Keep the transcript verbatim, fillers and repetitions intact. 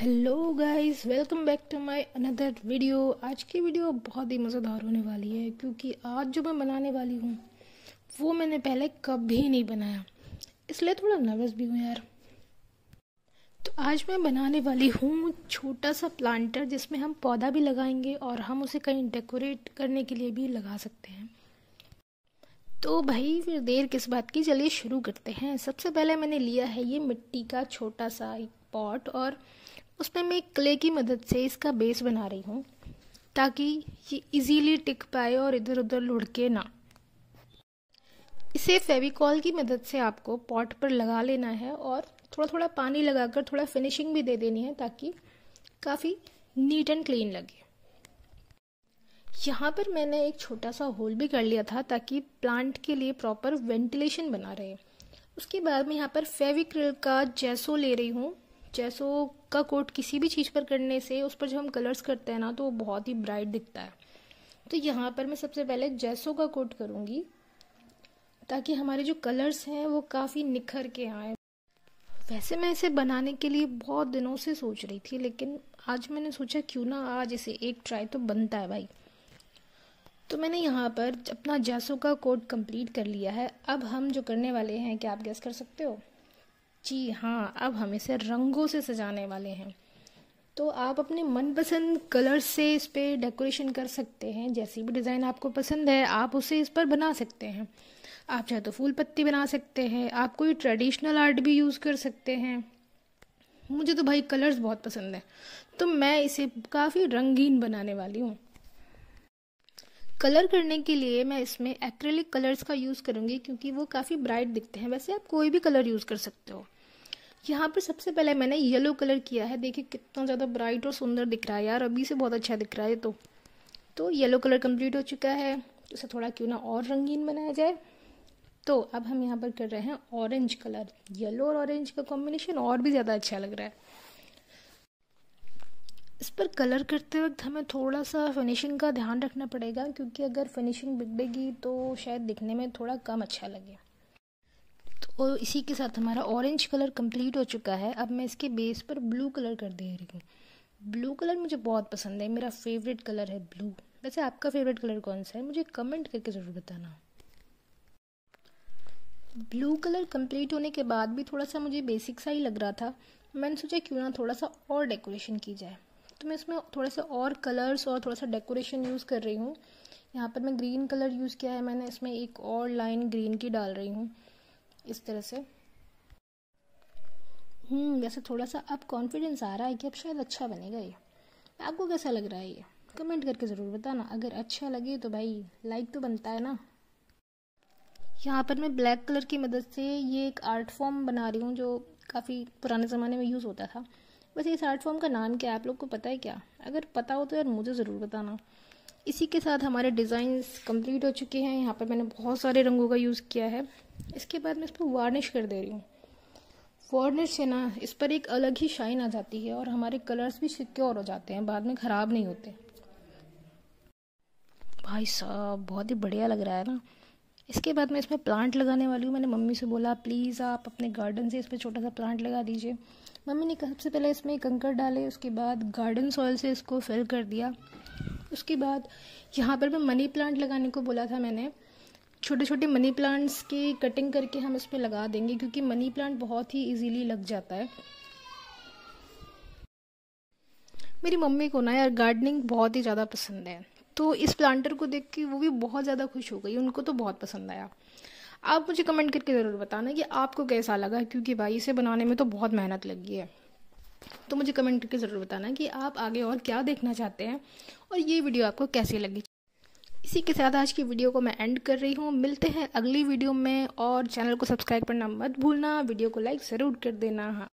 Hello guys, welcome back to my another video. आज की video बहुत ही मज़ेदार होने वाली है क्योंकि आज जो मैं बनाने वाली हूँ वो मैंने पहले कभी नहीं बनाया, इसलिए थोड़ा नर्वस भी हूँ यार। तो आज मैं बनाने वाली हूँ छोटा सा प्लांटर जिसमें हम पौधा भी लगाएंगे और हम उसे कहीं डेकोरेट करने के लिए भी लगा सकते हैं। तो भाई फिर देर किस बात की, चलिए शुरू करते हैं। सबसे पहले मैंने लिया है ये मिट्टी का छोटा सा एक पॉट और उसमें मैं क्ले की मदद से इसका बेस बना रही हूँ ताकि ये इजीली टिक पाए और इधर उधर लुढ़के ना। इसे फेविकॉल की मदद से आपको पॉट पर लगा लेना है और थोड़ा थोड़ा पानी लगाकर थोड़ा फिनिशिंग भी दे देनी है ताकि काफ़ी नीट एंड क्लीन लगे। यहाँ पर मैंने एक छोटा सा होल भी कर लिया था ताकि प्लांट के लिए प्रॉपर वेंटिलेशन बना रहे। उसके बाद मैं यहाँ पर फेविक्रिल का जेसो ले रही हूँ। जैसो का कोट किसी भी चीज़ पर करने से उस पर जब हम कलर्स करते हैं ना तो वो बहुत ही ब्राइट दिखता है। तो यहाँ पर मैं सबसे पहले जैसो का कोट करूँगी ताकि हमारे जो कलर्स हैं वो काफ़ी निखर के आए। वैसे मैं इसे बनाने के लिए बहुत दिनों से सोच रही थी, लेकिन आज मैंने सोचा क्यों ना आज इसे एक ट्राई तो बनता है भाई। तो मैंने यहाँ पर अपना जैसो का कोट कंप्लीट कर लिया है। अब हम जो करने वाले हैं क्या आप गेस कर सकते हो? जी हाँ, अब हम इसे रंगों से सजाने वाले हैं। तो आप अपने मनपसंद कलर्स से इस पर डेकोरेशन कर सकते हैं। जैसी भी डिज़ाइन आपको पसंद है आप उसे इस पर बना सकते हैं। आप चाहे तो फूल पत्ती बना सकते हैं, आप कोई ट्रेडिशनल आर्ट भी यूज़ कर सकते हैं। मुझे तो भाई कलर्स बहुत पसंद है तो मैं इसे काफ़ी रंगीन बनाने वाली हूँ। कलर करने के लिए मैं इसमें एक्रेलिक कलर्स का यूज़ करूँगी क्योंकि वो काफ़ी ब्राइट दिखते हैं। वैसे आप कोई भी कलर यूज़ कर सकते हो। यहाँ पर सबसे पहले मैंने येलो कलर किया है। देखिए कितना ज़्यादा ब्राइट और सुंदर दिख रहा है यार, अभी से बहुत अच्छा दिख रहा है। तो तो येलो कलर कंप्लीट हो चुका है, इसे थोड़ा क्यों ना और रंगीन बनाया जाए। तो अब हम यहाँ पर कर रहे हैं ऑरेंज कलर। येलो और ऑरेंज का कॉम्बिनेशन और भी ज़्यादा अच्छा लग रहा है। इस पर कलर करते वक्त हमें थोड़ा सा फिनिशिंग का ध्यान रखना पड़ेगा क्योंकि अगर फिनिशिंग बिगड़ेगी तो शायद दिखने में थोड़ा कम अच्छा लगे। तो इसी के साथ हमारा ऑरेंज कलर कंप्लीट हो चुका है। अब मैं इसके बेस पर ब्लू कलर कर दे रही हूँ। ब्लू कलर मुझे बहुत पसंद है, मेरा फेवरेट कलर है ब्लू। वैसे आपका फेवरेट कलर कौन सा है मुझे कमेंट करके ज़रूर बताना। ब्लू कलर कंप्लीट होने के बाद भी थोड़ा सा मुझे बेसिक सा ही लग रहा था। मैंने सोचा क्यों ना थोड़ा सा और डेकोरेशन की जाए, तो मैं इसमें थोड़ा सा और कलर्स और थोड़ा सा डेकोरेशन यूज़ कर रही हूँ। यहाँ पर मैं ग्रीन कलर यूज़ किया है, मैंने इसमें एक और लाइन ग्रीन की डाल रही हूँ इस तरह से। हम्म वैसे थोड़ा सा अब कॉन्फिडेंस आ रहा है कि अब शायद अच्छा बनेगा ये। आपको कैसा लग रहा है ये कमेंट करके ज़रूर बताना। अगर अच्छा लगे तो भाई लाइक तो बनता है ना। यहाँ पर मैं ब्लैक कलर की मदद से ये एक आर्ट फॉर्म बना रही हूँ जो काफ़ी पुराने ज़माने में यूज़ होता था। वैसे इस आर्ट फॉर्म का नाम क्या है आप लोग को पता है क्या? अगर पता हो तो यार मुझे ज़रूर बताना। इसी के साथ हमारे डिज़ाइंस कंप्लीट हो चुके हैं। यहाँ पर मैंने बहुत सारे रंगों का यूज़ किया है। इसके बाद मैं इस पर वार्निश कर दे रही हूँ। वार्निश से ना इस पर एक अलग ही शाइन आ जाती है और हमारे कलर्स भी सिक्योर हो जाते हैं, बाद में ख़राब नहीं होते। भाई साहब बहुत ही बढ़िया लग रहा है ना। इसके बाद मैं इसमें प्लांट लगाने वाली हूँ। मैंने मम्मी से बोला प्लीज़ आप अपने गार्डन से इस पर छोटा सा प्लांट लगा दीजिए। मम्मी ने सबसे पहले इसमें कंकड़ डाले, उसके बाद गार्डन सॉइल से इसको फिल कर दिया। उसके बाद यहाँ पर मैं मनी प्लांट लगाने को बोला था मैंने। छोटे छोटे मनी प्लांट्स की कटिंग करके हम इस पर लगा देंगे क्योंकि मनी प्लांट बहुत ही ईजीली लग जाता है। मेरी मम्मी को ना यार गार्डनिंग बहुत ही ज़्यादा पसंद है, तो इस प्लांटर को देख के वो भी बहुत ज़्यादा खुश हो गई, उनको तो बहुत पसंद आया। आप मुझे कमेंट करके ज़रूर बताना कि आपको कैसा लगा क्योंकि भाई इसे बनाने में तो बहुत मेहनत लगी है। तो मुझे कमेंट करके ज़रूर बताना कि आप आगे और क्या देखना चाहते हैं और ये वीडियो आपको कैसी लगी। इसी के साथ आज की वीडियो को मैं एंड कर रही हूँ। मिलते हैं अगली वीडियो में और चैनल को सब्सक्राइब करना मत भूलना, वीडियो को लाइक ज़रूर कर देना।